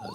The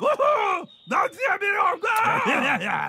Woohoo! Don't tear me off! The zombies are coming.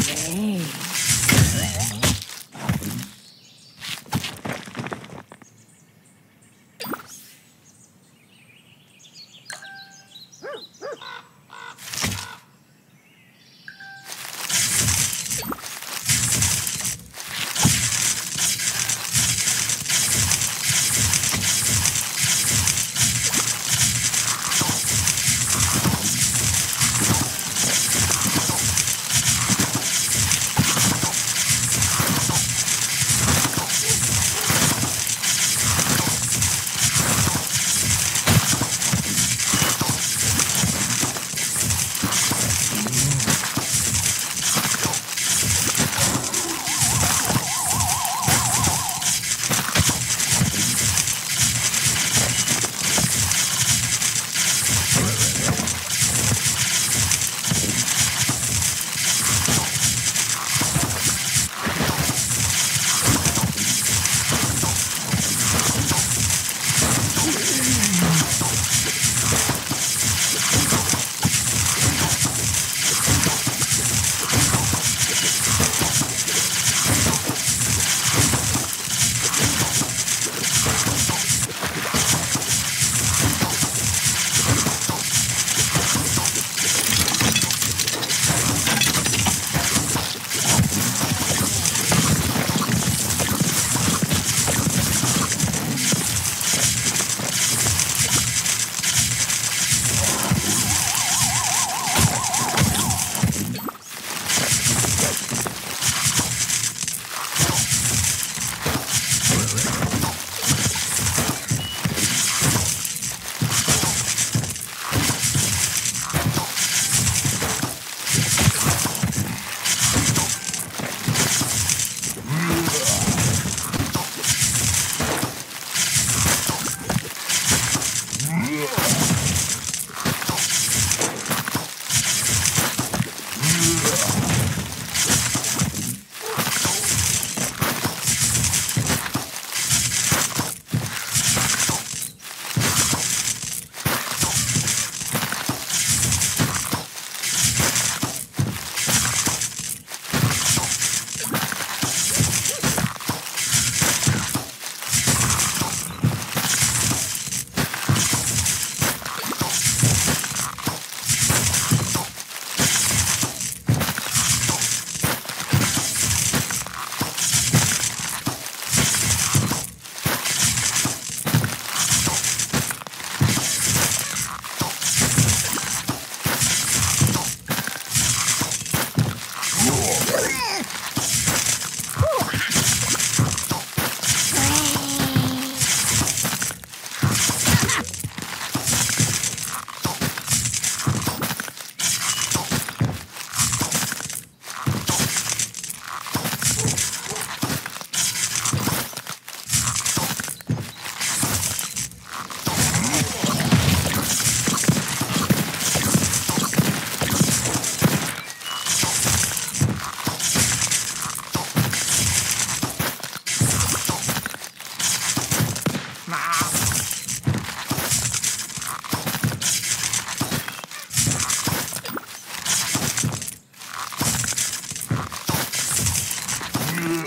Hey.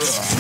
Ugh.